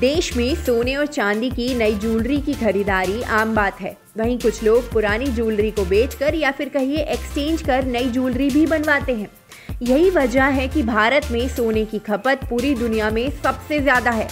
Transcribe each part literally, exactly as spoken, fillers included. देश में सोने और चांदी की नई ज्वेलरी की खरीदारी आम बात है। वहीं कुछ लोग पुरानी ज्वेलरी को बेचकर या फिर कहिए एक्सचेंज कर नई ज्वेलरी भी बनवाते हैं। यही वजह है कि भारत में सोने की खपत पूरी दुनिया में सबसे ज़्यादा है।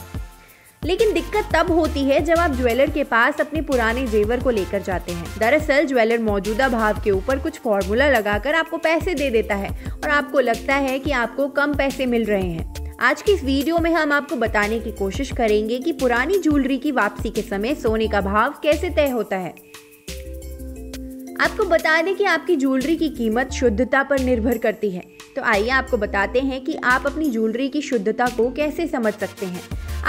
लेकिन दिक्कत तब होती है जब आप ज्वेलर के पास अपने पुराने जेवर को लेकर जाते हैं। दरअसल ज्वेलर मौजूदा भाव के ऊपर कुछ फॉर्मूला लगाकर आपको पैसे दे देता है और आपको लगता है कि आपको कम पैसे मिल रहे हैं। आज की इस वीडियो में हम आपको बताने की कोशिश करेंगे कि पुरानी ज्वेलरी की वापसी के समय सोने का भाव कैसे तय होता है। आपको बता दें कि आपकी ज्वेलरी की कीमत शुद्धता पर निर्भर करती है। तो आइए आपको बताते हैं कि आप अपनी ज्वेलरी की शुद्धता को कैसे समझ सकते हैं।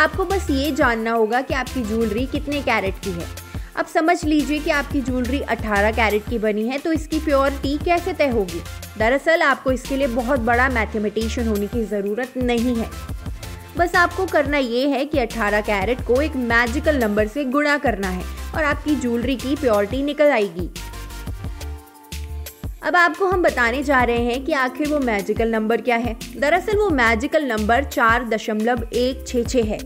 आपको बस ये जानना होगा कि आपकी ज्वेलरी कितने कैरेट की है। अब समझ लीजिए कि आपकी ज्वेलरी अठारह कैरेट की बनी है तो इसकी प्योरिटी कैसे तय होगी। दरअसल आपको इसके लिए बहुत बड़ा मैथमेटिशियन होने की ज़रूरत नहीं है। बस आपको करना ये है कि अठारह कैरेट को एक मैजिकल नंबर से गुणा करना है और आपकी ज्वेलरी की प्योरिटी निकल आएगी। अब आपको हम बताने जा रहे हैं कि आखिर वो मैजिकल नंबर क्या है। दरअसल वो मैजिकल नंबर चार दशमलव एक छः छः है।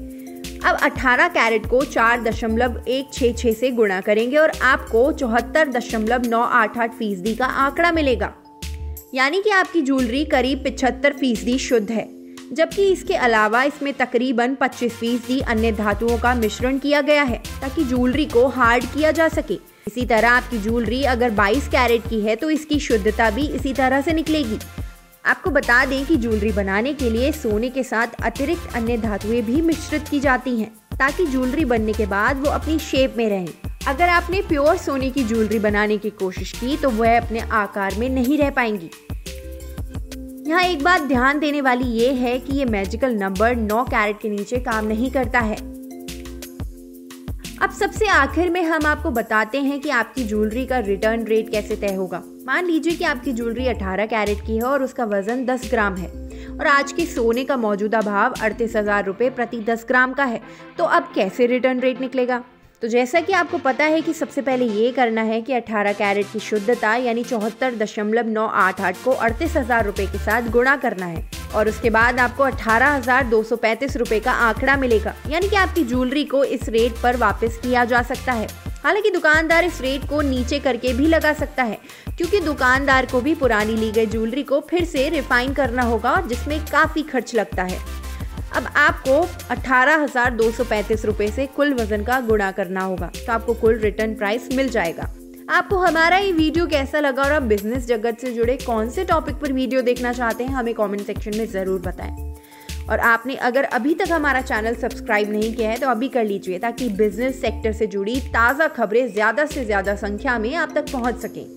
अब अठारह कैरेट को चार दशमलव एक छः छः से गुणा करेंगे और आपको चौहत्तर दशमलव नौ आठ आठ फीसदी का आंकड़ा मिलेगा। यानी कि आपकी ज्वेलरी करीब पिछहत्तर फीसदी शुद्ध है, जबकि इसके अलावा इसमें तकरीबन पच्चीस फीसदी अन्य धातुओं का मिश्रण किया गया है ताकि ज्वेलरी को हार्ड किया जा सके। इसी तरह आपकी ज्वेलरी अगर बाईस कैरेट की है तो इसकी शुद्धता भी इसी तरह से निकलेगी। आपको बता दें कि ज्वेलरी बनाने के लिए सोने के साथ अतिरिक्त अन्य धातुएं भी मिश्रित की जाती हैं ताकि ज्वेलरी बनने के बाद वो अपनी शेप में रहें। अगर आपने प्योर सोने की ज्वेलरी बनाने की कोशिश की तो वह अपने आकार में नहीं रह पाएंगी। यहाँ एक बात ध्यान देने वाली ये है कि ये मैजिकल नंबर नौ कैरेट के नीचे काम नहीं करता है। अब सबसे आखिर में हम आपको बताते हैं कि आपकी ज्वेलरी का रिटर्न रेट कैसे तय होगा। मान लीजिए कि आपकी ज्वेलरी अठारह कैरेट की है और उसका वजन दस ग्राम है और आज के सोने का मौजूदा भाव अड़तीस हजार रुपये प्रति दस ग्राम का है, तो अब कैसे रिटर्न रेट निकलेगा। तो जैसा कि आपको पता है कि सबसे पहले ये करना है कि अठारह कैरेट की शुद्धता यानी चौहत्तर दशमलव नौ आठ आठ को अड़तीस हज़ार रुपये के साथ गुणा करना है और उसके बाद आपको अठारह हज़ार दो सौ पैंतीस रुपये का आंकड़ा मिलेगा। यानी कि आपकी ज्वेलरी को इस रेट पर वापस किया जा सकता है। हालांकि दुकानदार इस रेट को नीचे करके भी लगा सकता है, क्योंकि दुकानदार को भी पुरानी ली गई ज्वेलरी को फिर से रिफाइन करना होगा और जिसमें काफ़ी खर्च लगता है। अब आपको अठारह हजार दो सौ पैंतीस रुपये से कुल वजन का गुणा करना होगा तो आपको कुल रिटर्न प्राइस मिल जाएगा। आपको हमारा ये वीडियो कैसा लगा और आप बिजनेस जगत से जुड़े कौन से टॉपिक पर वीडियो देखना चाहते हैं हमें कमेंट सेक्शन में ज़रूर बताएं। और आपने अगर अभी तक हमारा चैनल सब्सक्राइब नहीं किया है तो अभी कर लीजिए ताकि बिजनेस सेक्टर से जुड़ी ताज़ा खबरें ज़्यादा से ज़्यादा संख्या में आप तक पहुँच सकें।